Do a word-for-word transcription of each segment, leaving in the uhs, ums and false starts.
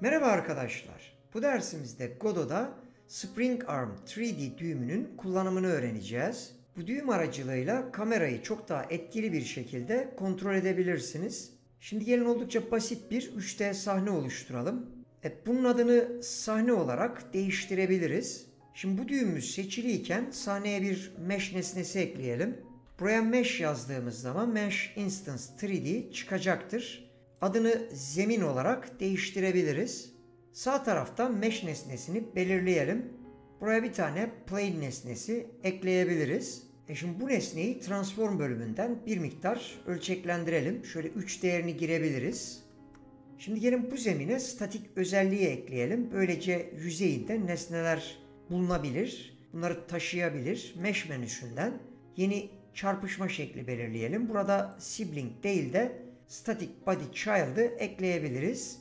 Merhaba arkadaşlar. Bu dersimizde Godot'da SpringArm üç D düğümünün kullanımını öğreneceğiz. Bu düğüm aracılığıyla kamerayı çok daha etkili bir şekilde kontrol edebilirsiniz. Şimdi gelin oldukça basit bir üç D sahne oluşturalım. Evet, bunun adını sahne olarak değiştirebiliriz. Şimdi bu düğümümüz seçiliyken sahneye bir mesh nesnesi ekleyelim. Buraya mesh yazdığımız zaman Mesh Instance üç D çıkacaktır. Adını zemin olarak değiştirebiliriz. Sağ tarafta mesh nesnesini belirleyelim. Buraya bir tane plane nesnesi ekleyebiliriz. E şimdi bu nesneyi transform bölümünden bir miktar ölçeklendirelim. Şöyle üç değerini girebiliriz. Şimdi gelin bu zemine statik özelliği ekleyelim. Böylece yüzeyinde nesneler bulunabilir. Bunları taşıyabilir. Mesh menüsünden yeni çarpışma şekli belirleyelim. Burada sibling değil de Static Body Child'ı ekleyebiliriz.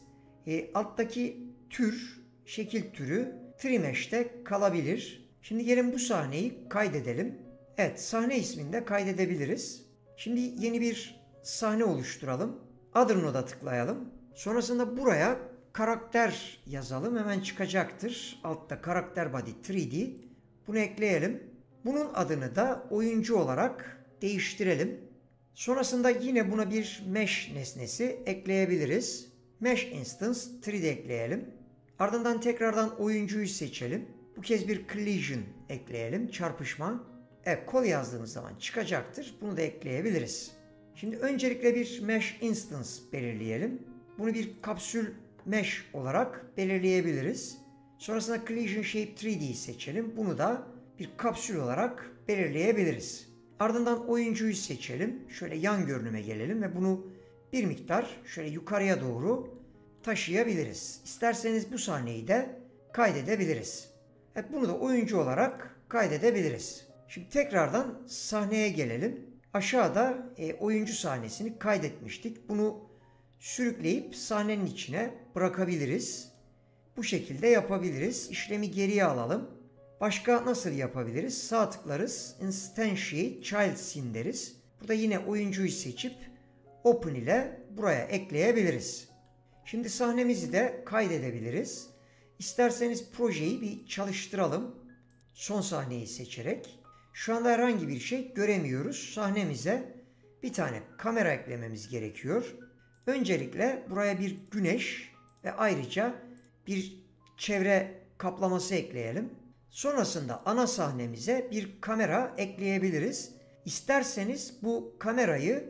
E, alttaki tür, şekil türü Trimesh'te kalabilir. Şimdi gelin bu sahneyi kaydedelim. Evet, sahne ismini de kaydedebiliriz. Şimdi yeni bir sahne oluşturalım. Other Node'a tıklayalım. Sonrasında buraya karakter yazalım. Hemen çıkacaktır. Altta CharacterBody üç D. Bunu ekleyelim. Bunun adını da oyuncu olarak değiştirelim. Sonrasında yine buna bir mesh nesnesi ekleyebiliriz. Mesh Instance üç D ekleyelim. Ardından tekrardan oyuncuyu seçelim. Bu kez bir collision ekleyelim. Çarpışma. Evet, kol yazdığımız zaman çıkacaktır. Bunu da ekleyebiliriz. Şimdi öncelikle bir Mesh Instance belirleyelim. Bunu bir kapsül mesh olarak belirleyebiliriz. Sonrasında Collision Shape üç D'yi seçelim. Bunu da bir kapsül olarak belirleyebiliriz. Ardından oyuncuyu seçelim. Şöyle yan görünüme gelelim ve bunu bir miktar şöyle yukarıya doğru taşıyabiliriz. İsterseniz bu sahneyi de kaydedebiliriz. Evet, bunu da oyuncu olarak kaydedebiliriz. Şimdi tekrardan sahneye gelelim. Aşağıda e, oyuncu sahnesini kaydetmiştik. Bunu sürükleyip sahnenin içine bırakabiliriz. Bu şekilde yapabiliriz. İşlemi geriye alalım. Başka nasıl yapabiliriz? Sağ tıklarız. Instantiate Child Scene deriz. Burada yine oyuncuyu seçip Open ile buraya ekleyebiliriz. Şimdi sahnemizi de kaydedebiliriz. İsterseniz projeyi bir çalıştıralım. Son sahneyi seçerek. Şu anda herhangi bir şey göremiyoruz. Sahnemize bir tane kamera eklememiz gerekiyor. Öncelikle buraya bir güneş ve ayrıca bir çevre kaplaması ekleyelim. Sonrasında ana sahnemize bir kamera ekleyebiliriz. İsterseniz bu kamerayı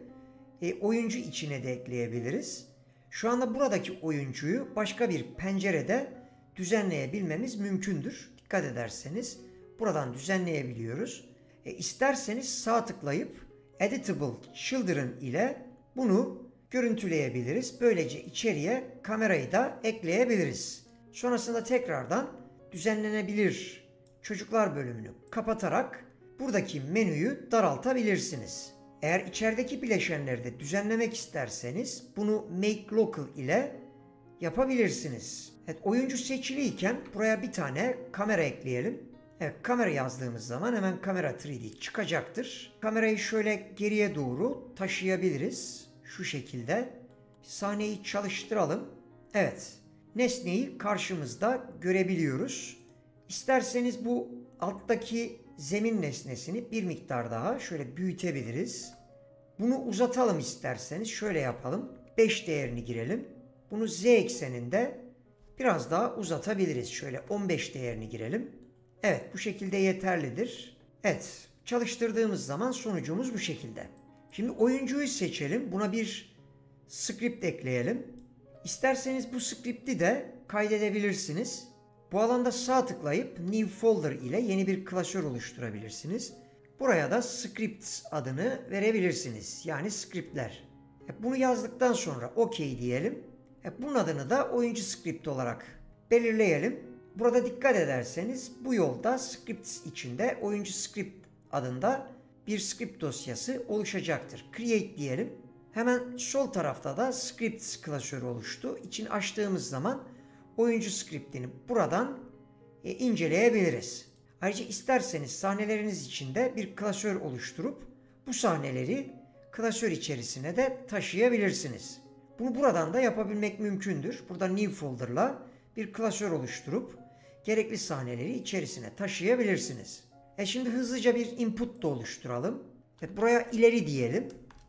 e, oyuncu içine de ekleyebiliriz. Şu anda buradaki oyuncuyu başka bir pencerede düzenleyebilmemiz mümkündür. Dikkat ederseniz buradan düzenleyebiliyoruz. E, isterseniz sağ tıklayıp Editable Children ile bunu görüntüleyebiliriz. Böylece içeriye kamerayı da ekleyebiliriz. Sonrasında tekrardan düzenlenebilir Çocuklar bölümünü kapatarak buradaki menüyü daraltabilirsiniz. Eğer içerideki bileşenleri de düzenlemek isterseniz bunu Make Local ile yapabilirsiniz. Evet, oyuncu seçiliyken buraya bir tane kamera ekleyelim. Evet, kamera yazdığımız zaman hemen kamera üç D çıkacaktır. Kamerayı şöyle geriye doğru taşıyabiliriz. Şu şekilde. Sahneyi çalıştıralım. Evet, nesneyi karşımızda görebiliyoruz. İsterseniz bu alttaki zemin nesnesini bir miktar daha şöyle büyütebiliriz. Bunu uzatalım isterseniz. Şöyle yapalım. beş değerini girelim. Bunu Z ekseninde biraz daha uzatabiliriz. Şöyle on beş değerini girelim. Evet, bu şekilde yeterlidir. Evet, çalıştırdığımız zaman sonucumuz bu şekilde. Şimdi oyuncuyu seçelim. Buna bir script ekleyelim. İsterseniz bu script'i de kaydedebilirsiniz. Bu alanda sağ tıklayıp New Folder ile yeni bir klasör oluşturabilirsiniz. Buraya da Scripts adını verebilirsiniz. Yani scriptler. Bunu yazdıktan sonra OK diyelim. Bunun adını da oyuncu script olarak belirleyelim. Burada dikkat ederseniz bu yolda Scripts içinde oyuncu script adında bir script dosyası oluşacaktır. Create diyelim. Hemen sol tarafta da Scripts klasörü oluştu. İçini açtığımız zaman oyuncu script'ini buradan e, inceleyebiliriz. Ayrıca isterseniz sahneleriniz için de bir klasör oluşturup bu sahneleri klasör içerisine de taşıyabilirsiniz. Bunu buradan da yapabilmek mümkündür. Burada New Folder'la bir klasör oluşturup gerekli sahneleri içerisine taşıyabilirsiniz. E şimdi hızlıca bir input da oluşturalım. E buraya ileri diyelim,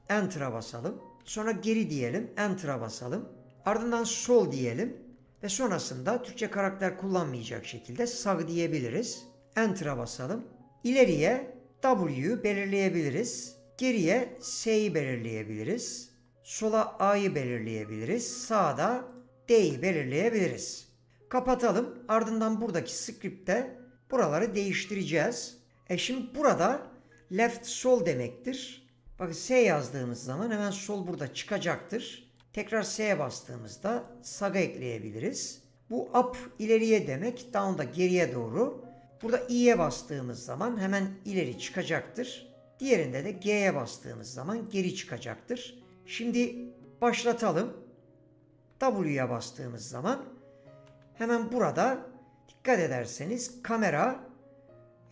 Enter'a basalım. Sonra geri diyelim, Enter'a basalım. Ardından sol diyelim ve sonrasında Türkçe karakter kullanmayacak şekilde sağ diyebiliriz. Enter'a basalım. İleriye W'yu belirleyebiliriz. Geriye S'yi belirleyebiliriz. Sola A'yı belirleyebiliriz. Sağda D'yi belirleyebiliriz. Kapatalım. Ardından buradaki script'te buraları değiştireceğiz. E şimdi burada left sol demektir. Bakın S yazdığımız zaman hemen sol burada çıkacaktır. Tekrar S'ye bastığımızda sağa ekleyebiliriz. Bu up ileriye demek. Down da geriye doğru. Burada i'ye bastığımız zaman hemen ileri çıkacaktır. Diğerinde de G'ye bastığımız zaman geri çıkacaktır. Şimdi başlatalım. W'ye bastığımız zaman hemen burada dikkat ederseniz kamera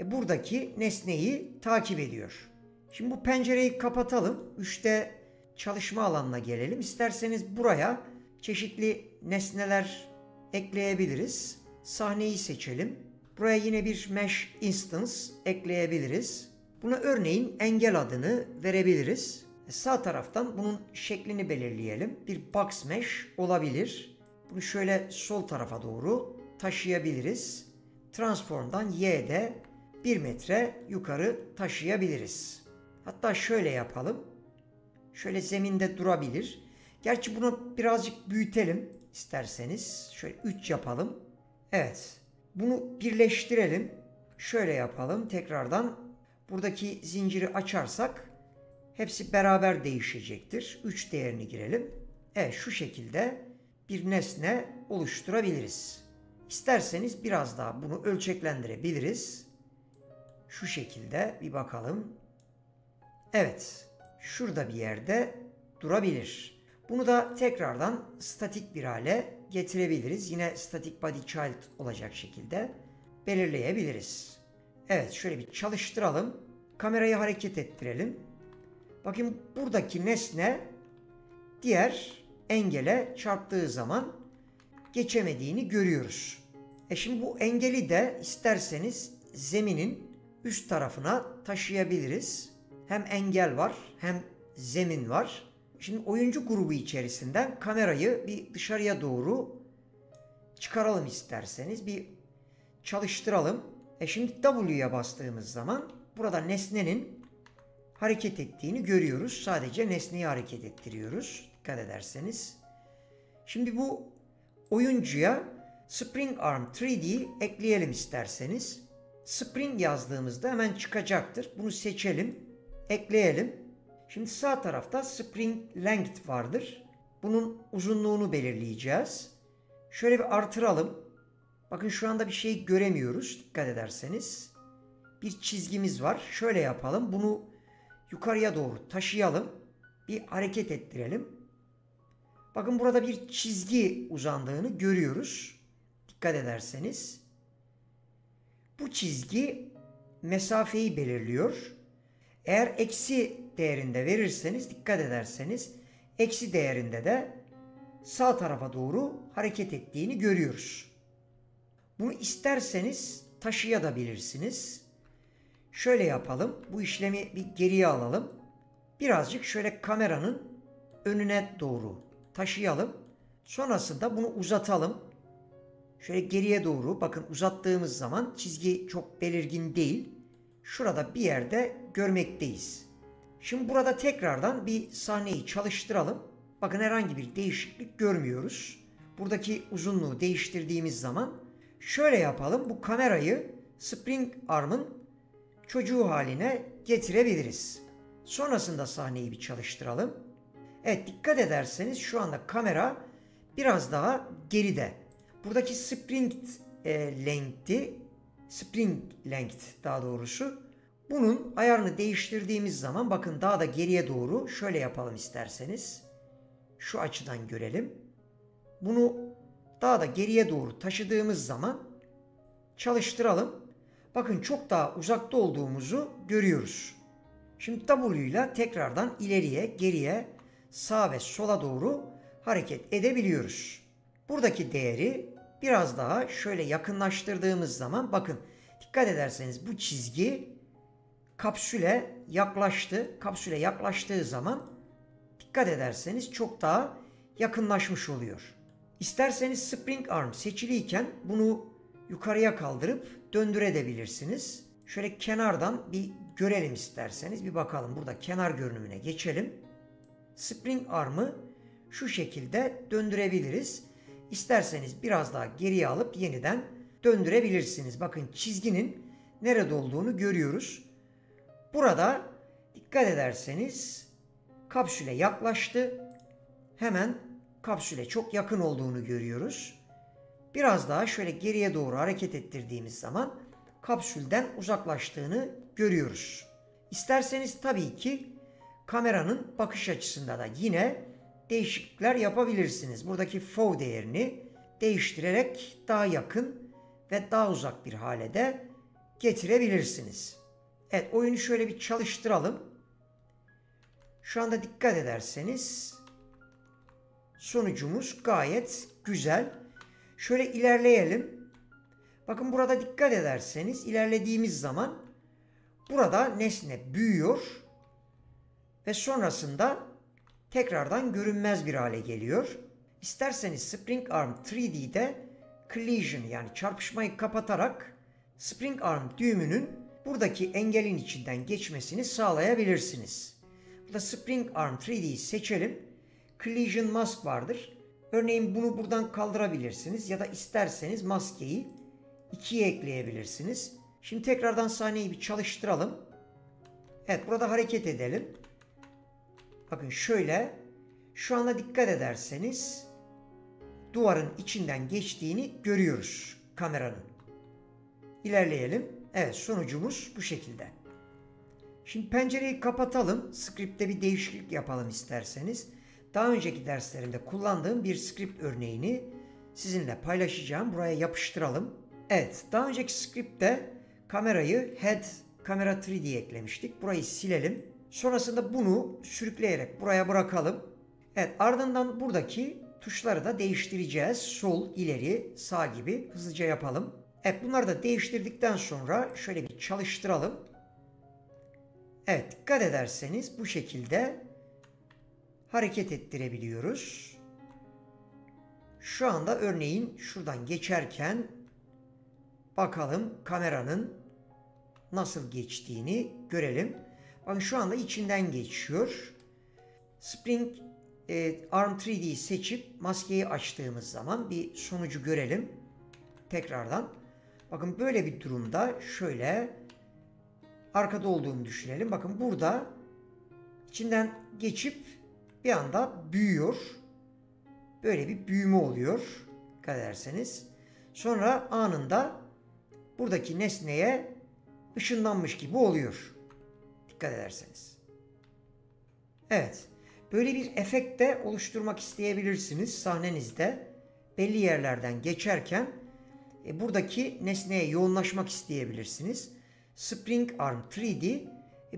e, buradaki nesneyi takip ediyor. Şimdi bu pencereyi kapatalım. üçte çalışma alanına gelelim. İsterseniz buraya çeşitli nesneler ekleyebiliriz. Sahneyi seçelim. Buraya yine bir Mesh Instance ekleyebiliriz. Buna örneğin engel adını verebiliriz. Sağ taraftan bunun şeklini belirleyelim. Bir Box Mesh olabilir. Bunu şöyle sol tarafa doğru taşıyabiliriz. Transform'dan Y'de bir metre yukarı taşıyabiliriz. Hatta şöyle yapalım. Şöyle zeminde durabilir. Gerçi bunu birazcık büyütelim isterseniz. Şöyle üç yapalım. Evet. Bunu birleştirelim. Şöyle yapalım. Tekrardan buradaki zinciri açarsak hepsi beraber değişecektir. üç değerini girelim. Evet, şu şekilde bir nesne oluşturabiliriz. İsterseniz biraz daha bunu ölçeklendirebiliriz. Şu şekilde bir bakalım. Evet, şurada bir yerde durabilir. Bunu da tekrardan statik bir hale getirebiliriz. Yine Static Body Child olacak şekilde belirleyebiliriz. Evet, şöyle bir çalıştıralım. Kamerayı hareket ettirelim. Bakın buradaki nesne diğer engele çarptığı zaman geçemediğini görüyoruz. E şimdi bu engeli de isterseniz zeminin üst tarafına taşıyabiliriz. Hem engel var hem zemin var. Şimdi oyuncu grubu içerisinden kamerayı bir dışarıya doğru çıkaralım isterseniz. Bir çalıştıralım. E şimdi W'ye bastığımız zaman burada nesnenin hareket ettiğini görüyoruz. Sadece nesneyi hareket ettiriyoruz. Dikkat ederseniz. Şimdi bu oyuncuya SpringArm üç D ekleyelim isterseniz. Spring yazdığımızda hemen çıkacaktır. Bunu seçelim. Ekleyelim. Şimdi sağ tarafta Spring Length vardır. Bunun uzunluğunu belirleyeceğiz. Şöyle bir artıralım. Bakın şu anda bir şey göremiyoruz. Dikkat ederseniz. Bir çizgimiz var. Şöyle yapalım. Bunu yukarıya doğru taşıyalım. Bir hareket ettirelim. Bakın burada bir çizgi uzandığını görüyoruz. Dikkat ederseniz. Bu çizgi mesafeyi belirliyor. Eğer eksi değerinde verirseniz dikkat ederseniz eksi değerinde de sağ tarafa doğru hareket ettiğini görüyoruz. Bunu isterseniz taşıyabilirsiniz. Şöyle yapalım. Bu işlemi bir geriye alalım. Birazcık şöyle kameranın önüne doğru taşıyalım. Sonrasında bunu uzatalım. Şöyle geriye doğru bakın uzattığımız zaman çizgi çok belirgin değil. Şurada bir yerde görmekteyiz. Şimdi burada tekrardan bir sahneyi çalıştıralım. Bakın herhangi bir değişiklik görmüyoruz. Buradaki uzunluğu değiştirdiğimiz zaman şöyle yapalım. Bu kamerayı SpringArm'ın çocuğu haline getirebiliriz. Sonrasında sahneyi bir çalıştıralım. Evet, dikkat ederseniz şu anda kamera biraz daha geride. Buradaki spring e, length'i, spring length daha doğrusu, bunun ayarını değiştirdiğimiz zaman bakın daha da geriye doğru şöyle yapalım isterseniz. Şu açıdan görelim. Bunu daha da geriye doğru taşıdığımız zaman çalıştıralım. Bakın çok daha uzakta olduğumuzu görüyoruz. Şimdi W ile tekrardan ileriye, geriye, sağa ve sola doğru hareket edebiliyoruz. Buradaki değeri biraz daha şöyle yakınlaştırdığımız zaman bakın dikkat ederseniz bu çizgi kapsüle yaklaştı. Kapsüle yaklaştığı zaman dikkat ederseniz çok daha yakınlaşmış oluyor. İsterseniz SpringArm seçiliyken bunu yukarıya kaldırıp döndürebilirsiniz. Şöyle kenardan bir görelim isterseniz. Bir bakalım, burada kenar görünümüne geçelim. SpringArm'ı şu şekilde döndürebiliriz. İsterseniz biraz daha geriye alıp yeniden döndürebilirsiniz. Bakın çizginin nerede olduğunu görüyoruz. Burada dikkat ederseniz kapsüle yaklaştı. Hemen kapsüle çok yakın olduğunu görüyoruz. Biraz daha şöyle geriye doğru hareket ettirdiğimiz zaman kapsülden uzaklaştığını görüyoruz. İsterseniz tabii ki kameranın bakış açısında da yine değişiklikler yapabilirsiniz. Buradaki fow değerini değiştirerek daha yakın ve daha uzak bir hale de getirebilirsiniz. Evet, oyunu şöyle bir çalıştıralım. Şu anda dikkat ederseniz sonucumuz gayet güzel. Şöyle ilerleyelim. Bakın burada dikkat ederseniz ilerlediğimiz zaman burada nesne büyüyor ve sonrasında tekrardan görünmez bir hale geliyor. İsterseniz SpringArm üç D'de collision yani çarpışmayı kapatarak SpringArm düğümünün buradaki engelin içinden geçmesini sağlayabilirsiniz. Burada SpringArm üç D'yi seçelim. Collision mask vardır. Örneğin bunu buradan kaldırabilirsiniz ya da isterseniz maskeyi ikiye ekleyebilirsiniz. Şimdi tekrardan sahneyi bir çalıştıralım. Evet, burada hareket edelim. Bakın şöyle, şu anda dikkat ederseniz duvarın içinden geçtiğini görüyoruz kameranın. İlerleyelim. Evet, sonucumuz bu şekilde. Şimdi pencereyi kapatalım. Script'te bir değişiklik yapalım isterseniz. Daha önceki derslerimde kullandığım bir script örneğini sizinle paylaşacağım. Buraya yapıştıralım. Evet, daha önceki script'te kamerayı head kamera üç D eklemiştik. Burayı silelim. Sonrasında bunu sürükleyerek buraya bırakalım. Evet, ardından buradaki tuşları da değiştireceğiz. Sol, ileri, sağ gibi hızlıca yapalım. Evet, bunları da değiştirdikten sonra şöyle bir çalıştıralım. Evet, dikkat ederseniz bu şekilde hareket ettirebiliyoruz. Şu anda örneğin şuradan geçerken bakalım kameranın nasıl geçtiğini görelim. Bakın şu anda içinden geçiyor. SpringArm üç D'yi seçip maskeyi açtığımız zaman bir sonucu görelim. Tekrardan. Bakın böyle bir durumda şöyle arkada olduğunu düşünelim. Bakın burada içinden geçip bir anda büyüyor. Böyle bir büyüme oluyor. Dikkat ederseniz. Sonra anında buradaki nesneye ışınlanmış gibi oluyor. Dikkat ederseniz. Evet. Böyle bir efekt de oluşturmak isteyebilirsiniz sahnenizde. Belli yerlerden geçerken e, buradaki nesneye yoğunlaşmak isteyebilirsiniz. SpringArm üç D e,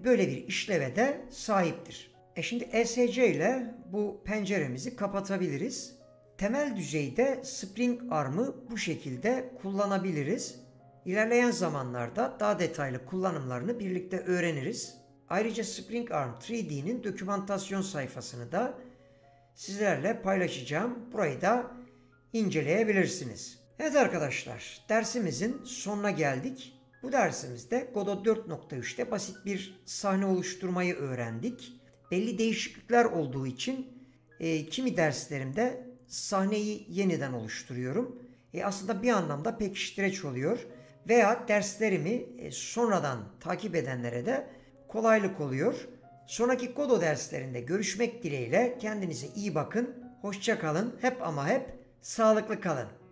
böyle bir işleve de sahiptir. E şimdi E S C ile bu penceremizi kapatabiliriz. Temel düzeyde SpringArm'ı bu şekilde kullanabiliriz. İlerleyen zamanlarda daha detaylı kullanımlarını birlikte öğreniriz. Ayrıca SpringArm üç D'nin dokümantasyon sayfasını da sizlerle paylaşacağım. Burayı da inceleyebilirsiniz. Evet arkadaşlar, dersimizin sonuna geldik. Bu dersimizde Godot dört nokta üç'te basit bir sahne oluşturmayı öğrendik. Belli değişiklikler olduğu için e, kimi derslerimde sahneyi yeniden oluşturuyorum. E, aslında bir anlamda pekiştireç oluyor veya derslerimi e, sonradan takip edenlere de kolaylık oluyor. Sonraki Godot derslerinde görüşmek dileğiyle kendinize iyi bakın, hoşça kalın, hep ama hep sağlıklı kalın.